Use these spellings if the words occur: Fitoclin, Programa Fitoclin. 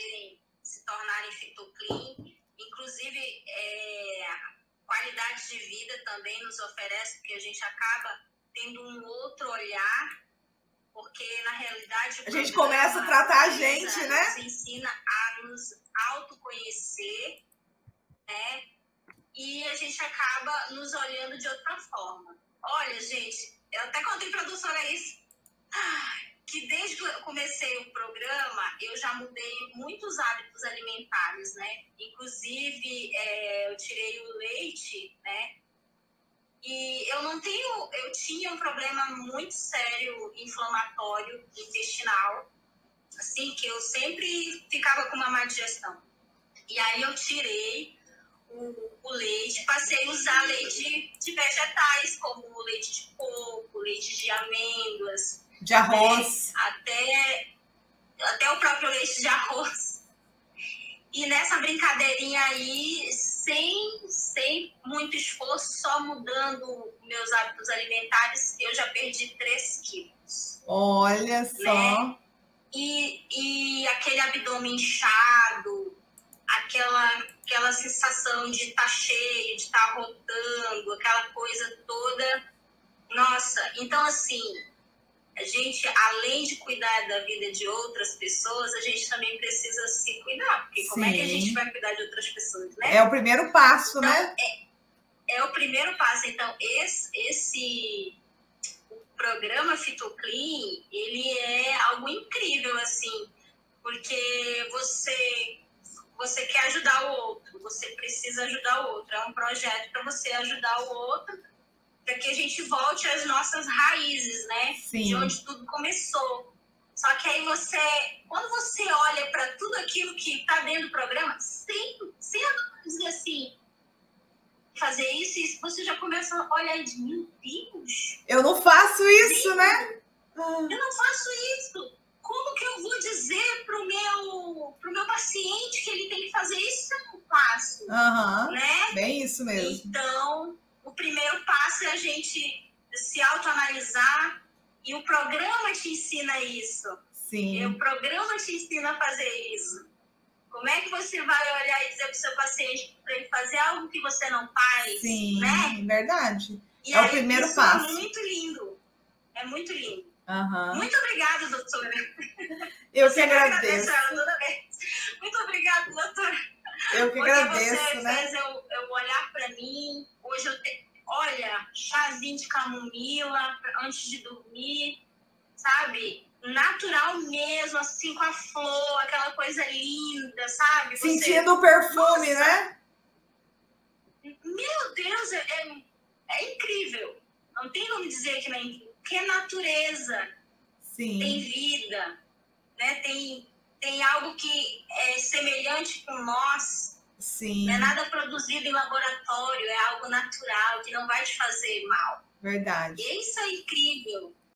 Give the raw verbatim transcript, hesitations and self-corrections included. serem, se tornarem Fitoclin. Inclusive, é, qualidade de vida também nos oferece, porque a gente acaba tendo um outro olhar, porque na realidade... A gente começa a tratar a gente, né? Nos ensina a nos autoconhecer, né? E a gente acaba nos olhando de outra forma. Olha, gente, eu até contei para a doutora isso, que desde que eu comecei o programa, eu já mudei muitos hábitos alimentares, né? Inclusive, é, eu tirei o leite, né? E eu não tenho... Eu tinha um problema muito sério, inflamatório, intestinal, assim, que eu sempre ficava com uma má digestão. E aí eu tirei o, o leite, passei a usar leite de vegetais, como leite de coco, leite de amêndoas... De arroz. Até, até o próprio leite de arroz. E nessa brincadeirinha aí, sem, sem muito esforço, só mudando meus hábitos alimentares, eu já perdi três quilos. Olha só! Né? E, e aquele abdômen inchado, aquela, aquela sensação de estar cheio, de estar rotando, aquela coisa toda. Nossa, então assim... A gente, além de cuidar da vida de outras pessoas, a gente também precisa se cuidar. Porque como Sim. é que a gente vai cuidar de outras pessoas, né? É o primeiro passo, então, né? É, é o primeiro passo. Então, esse, esse o programa Fitoclin, ele é algo incrível, assim. Porque você, você quer ajudar o outro, você precisa ajudar o outro. É um projeto para você ajudar o outro, para que a gente volte às nossas raízes, né? Sim. De onde tudo começou. Só que aí você, quando você olha para tudo aquilo que está dentro do programa, sem, sem dizer assim, fazer isso e isso, você já começa a olhar e diz, meu Deus! Eu não faço isso, Deus, né? Eu não faço isso! Como que eu vou dizer pro meu, pro meu paciente que ele tem que fazer isso se eu não faço? Uhum. Né? Bem isso mesmo. Então... O primeiro passo é a gente se autoanalisar e o programa te ensina isso. Sim. E o programa te ensina a fazer isso. Como é que você vai olhar e dizer para o seu paciente para ele fazer algo que você não faz? Sim, né? Verdade. E é aí, o primeiro isso passo. É muito lindo. É muito lindo. Uhum. Muito obrigada, doutora. Eu que agradeço. Ela toda vez. Muito obrigada, doutora. Eu que Porque agradeço, você, né? Fez eu, eu olhar para mim. Hoje eu tenho, olha, chazinho de camomila antes de dormir, sabe? Natural mesmo, assim, com a flor, aquela coisa linda, sabe? Você, sentindo o perfume, nossa, né? Meu Deus, é, é, é incrível. Não tem como dizer que não é incrível. Porque é natureza. Sim. Tem vida, né? Tem, tem algo que é semelhante com nós. Sim. Não é nada produzido em laboratório, é algo natural, que não vai te fazer mal. Verdade. E isso é incrível.